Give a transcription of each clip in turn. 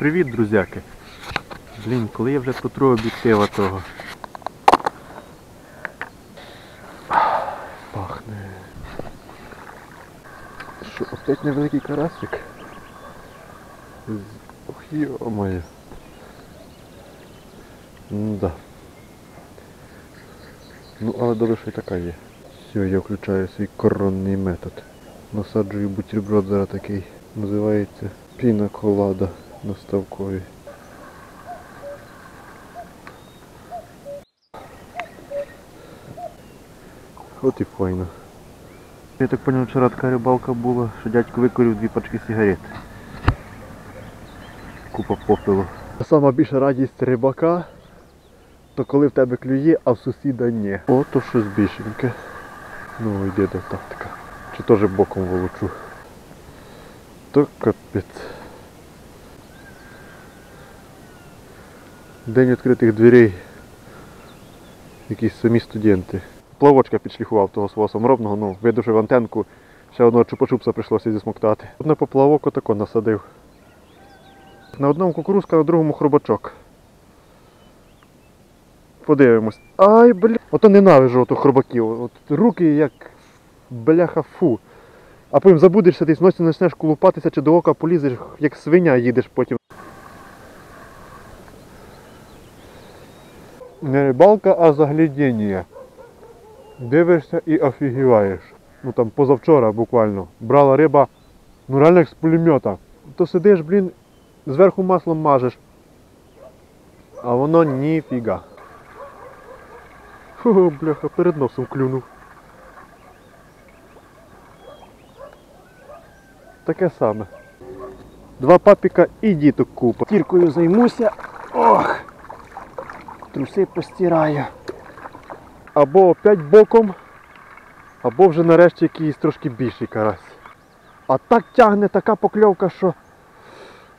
Привіт, друзяки! Блін, коли я вже потру об'єктива того. Пахне. Що, опять невеликий карасик? Ох, йо-моє. Да. Ну, але добре, що і така є. Все, я включаю свій коронний метод. Насаджую бутерброд зараз такий. Називається піна-колада на ставкові. От і файно. Я так зрозумів, вчора така рибалка була, що дядько викурив 2 пачки сигарет. Купа попилу. Сама більша радість рибака, то коли в тебе клює, а в сусіда ні. О, то щось більшеньке. Ну, йде до тактика. Чи теж боком волочу. То капець. День відкритих дверей. Якісь самі студенти. Плавочка підшліхував того свого саморобного, ну, видушив антенку. Ще одного чупа-чупса прийшлося зісмоктати. Одне поплавок отако насадив. На одному кукурузка, на другому хробачок. Подивимось. Ай, бля. Ото ненавижу оту хробаків. От руки як бляха фу. А потім забудешся, ти носі почнеш колупатися чи до ока полізеш, як свиня їдеш потім. Не рибалка, а заглядіння. Дивишся і офігіваєш. Ну там позавчора буквально брала риба, ну реально як з пулемета. То сидиш, блін, зверху маслом мажеш. А воно ніфіга. Фу, бляха, перед носом клюнув. Таке саме. 2 папіка і діток купа. Тіркою займуся. Ох! Труси постираю. Або опять боком, або вже нарешті якийсь трошки більший карась. А так тягне така покльовка, що...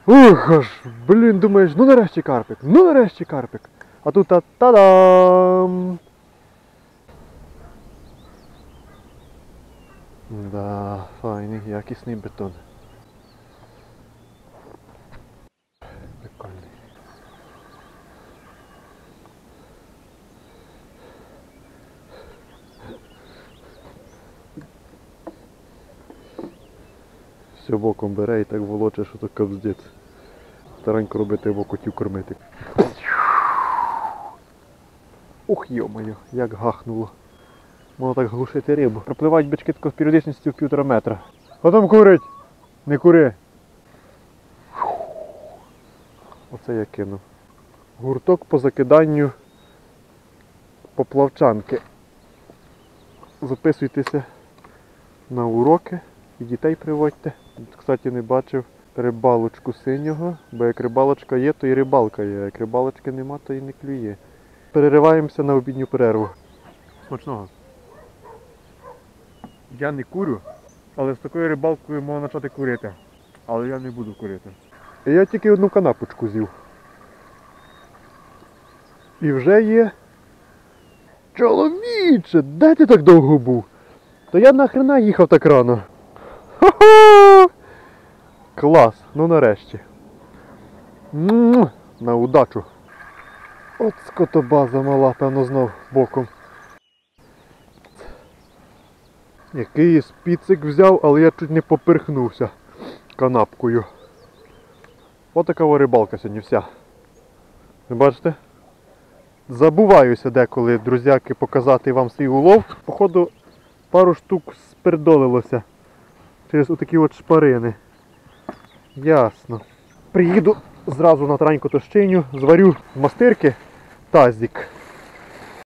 Ух аж, блін, думаєш, ну нарешті карпик, ну нарешті карпик. А тут та-та-дам! Да, файний, якісний бетон. Прикольний. Все боком бере і так волоче, що то капздець. Старенько робити його котів кормити. Ух, йо-моє, як гахнуло. Воно так глушити рибу. Пропливають бички тако з періодичністю в 1,5 метра. Хто там курить? Не кури. Оце я кинув. Гурток по закиданню поплавчанки. Записуйтеся на уроки і дітей приводьте. Тут, кстати, не бачив рибалочку синього, бо як рибалочка є, то і рибалка є. А як рибалочки нема, то і не клює. Перериваємося на обідню перерву. Смачного. Я не курю, але з такою рибалкою можна почати курити. Але я не буду курити. І я тільки одну канапочку з'їв. І вже є... Чоловіче, де ти так довго був? То я нахрена їхав так рано. Ха-ха! Клас, ну нарешті. На удачу. От скотобаза мала, певно, знов боком. Який спіцик взяв, але я чуть не поперхнувся канапкою. Отака рибалка сьогодні вся. Ви бачите? Забуваюся деколи, друзяки, показати вам свій улов. Походу, пару штук спердолилося через отакі от шпарини. Ясно. Приїду зразу на тараньку тощиню, зварю в мастирки тазик.